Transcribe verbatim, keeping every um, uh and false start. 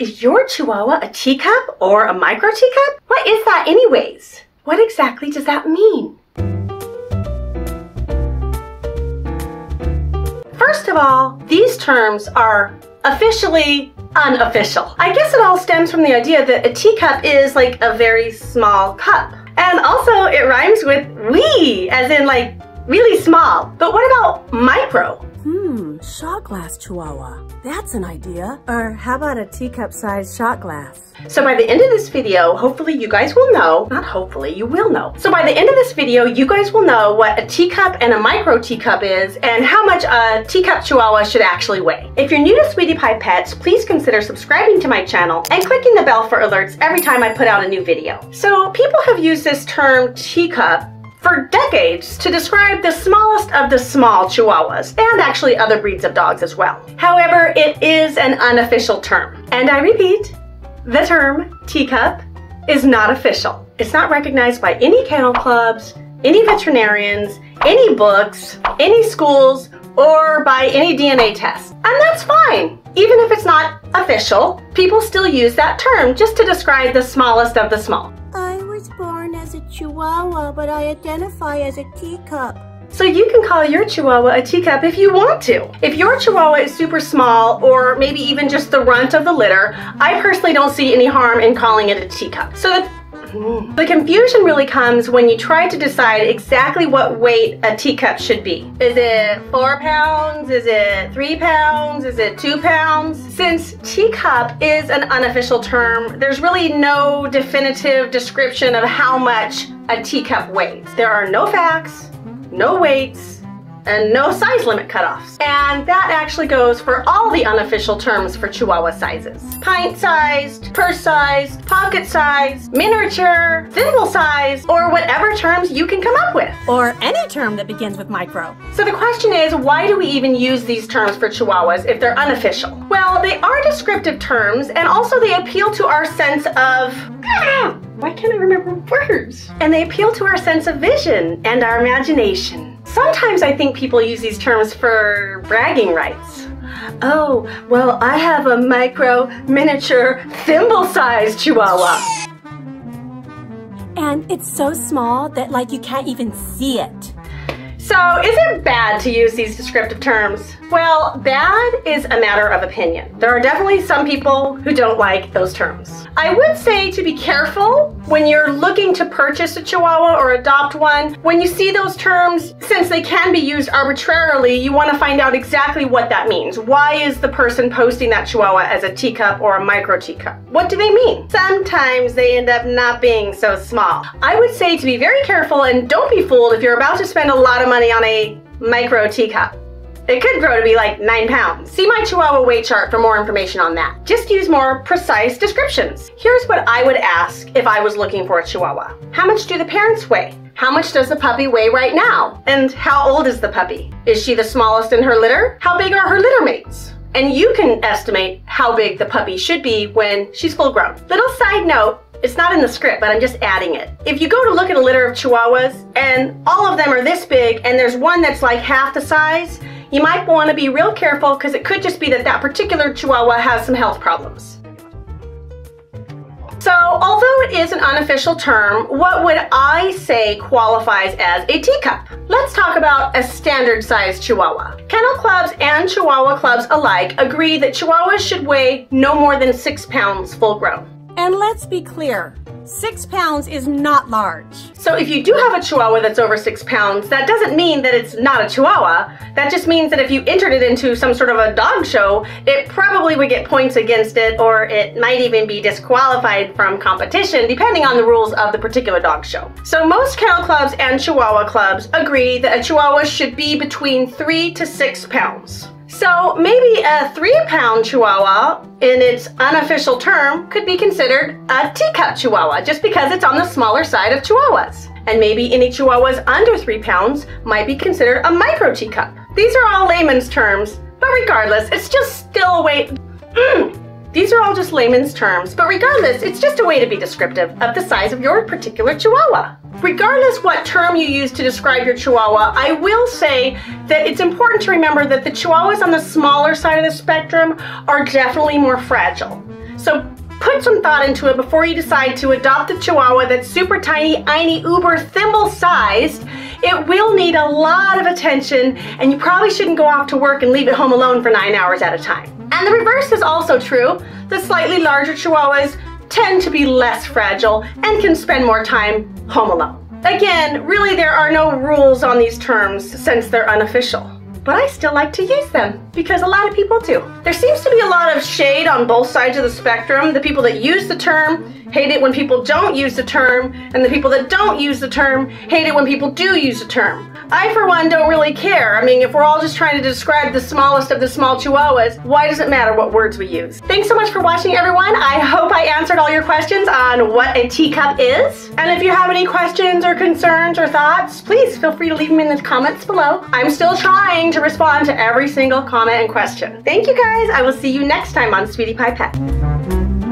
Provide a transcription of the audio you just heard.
Is your Chihuahua a teacup or a micro teacup? What is that anyways? What exactly does that mean? First of all, these terms are officially unofficial. I guess it all stems from the idea that a teacup is like a very small cup. And also it rhymes with wee, as in like really small. But what about micro? Hmm, shot glass Chihuahua. That's an idea. Or how about a teacup sized shot glass? So by the end of this video, hopefully you guys will know, not hopefully, you will know. So by the end of this video, you guys will know what a teacup and a micro teacup is and how much a teacup Chihuahua should actually weigh. If you're new to Sweetie Pie Pets, please consider subscribing to my channel and clicking the bell for alerts every time I put out a new video. So people have used this term teacup for decades to describe the smallest of the small Chihuahuas, and actually other breeds of dogs as well. However, it is an unofficial term. And I repeat, the term teacup is not official. It's not recognized by any kennel clubs, any veterinarians, any books, any schools, or by any D N A test. And that's fine. Even if it's not official, people still use that term just to describe the smallest of the small. A Chihuahua, but I identify as a teacup. So you can call your Chihuahua a teacup if you want to. If your Chihuahua is super small, or maybe even just the runt of the litter, I personally don't see any harm in calling it a teacup. So that's the confusion really comes when you try to decide exactly what weight a teacup should be. Is it four pounds? Is it three pounds? Is it two pounds? Since teacup is an unofficial term, there's really no definitive description of how much a teacup weighs. There are no facts, no weights, and no size limit cutoffs. And that actually goes for all the unofficial terms for Chihuahua sizes. Pint-sized, purse-sized, pocket-sized, miniature, thimble-sized, or whatever terms you can come up with. Or any term that begins with micro. So the question is, why do we even use these terms for Chihuahuas if they're unofficial? Well, they are descriptive terms, and also they appeal to our sense of... Ah, why can't I remember words? And they appeal to our sense of vision and our imagination. Sometimes I think people use these terms for bragging rights. Oh, well, I have a micro, miniature, thimble-sized Chihuahua. And it's so small that, like, you can't even see it. So, is it bad to use these descriptive terms? Well, bad is a matter of opinion. There are definitely some people who don't like those terms. I would say to be careful when you're looking to purchase a Chihuahua or adopt one. When you see those terms, since they can be used arbitrarily, you want to find out exactly what that means. Why is the person posting that Chihuahua as a teacup or a micro teacup? What do they mean? Sometimes they end up not being so small. I would say to be very careful and don't be fooled if you're about to spend a lot of money on a micro teacup. It could grow to be like nine pounds. See my Chihuahua weight chart for more information on that. Just use more precise descriptions. Here's what I would ask if I was looking for a Chihuahua. How much do the parents weigh? How much does the puppy weigh right now? And how old is the puppy? Is she the smallest in her litter? How big are her litter mates? And you can estimate how big the puppy should be when she's full grown. Little side note, it's not in the script, but I'm just adding it. If you go to look at a litter of Chihuahuas and all of them are this big and there's one that's like half the size, you might want to be real careful because it could just be that that particular Chihuahua has some health problems. So, although it is an unofficial term, what would I say qualifies as a teacup? Let's talk about a standard size Chihuahua. Kennel clubs and Chihuahua clubs alike agree that Chihuahuas should weigh no more than six pounds full grown. And let's be clear, six pounds is not large. So if you do have a Chihuahua that's over six pounds, that doesn't mean that it's not a Chihuahua. That just means that if you entered it into some sort of a dog show, it probably would get points against it, or it might even be disqualified from competition, depending on the rules of the particular dog show. So most kennel clubs and Chihuahua clubs agree that a Chihuahua should be between three to six pounds. So maybe a three-pound Chihuahua, in its unofficial term, could be considered a teacup Chihuahua, just because it's on the smaller side of Chihuahuas. And maybe any Chihuahuas under three pounds might be considered a micro teacup. These are all layman's terms, but regardless, it's just still a way... Mm. These are all just layman's terms, but regardless, it's just a way to be descriptive of the size of your particular Chihuahua. Regardless what term you use to describe your Chihuahua, I will say that it's important to remember that the Chihuahuas on the smaller side of the spectrum are definitely more fragile. So put some thought into it before you decide to adopt a Chihuahua that's super tiny, tiny, uber thimble-sized. It will need a lot of attention, and you probably shouldn't go off to work and leave it home alone for nine hours at a time. And the reverse is also true. The slightly larger Chihuahuas tend to be less fragile and can spend more time home alone. Again, really there are no rules on these terms since they're unofficial, but I still like to use them because a lot of people do. There seems to be a lot of shade on both sides of the spectrum. The people that use the term hate it when people don't use the term, and the people that don't use the term hate it when people do use the term. I, for one, don't really care. I mean, if we're all just trying to describe the smallest of the small Chihuahuas, why does it matter what words we use? Thanks so much for watching, everyone. I hope I answered all your questions on what a teacup is. And if you have any questions or concerns or thoughts, please feel free to leave them in the comments below. I'm still trying to respond to every single comment and question. Thank you, guys. I will see you next time on Sweetie Pie Pets.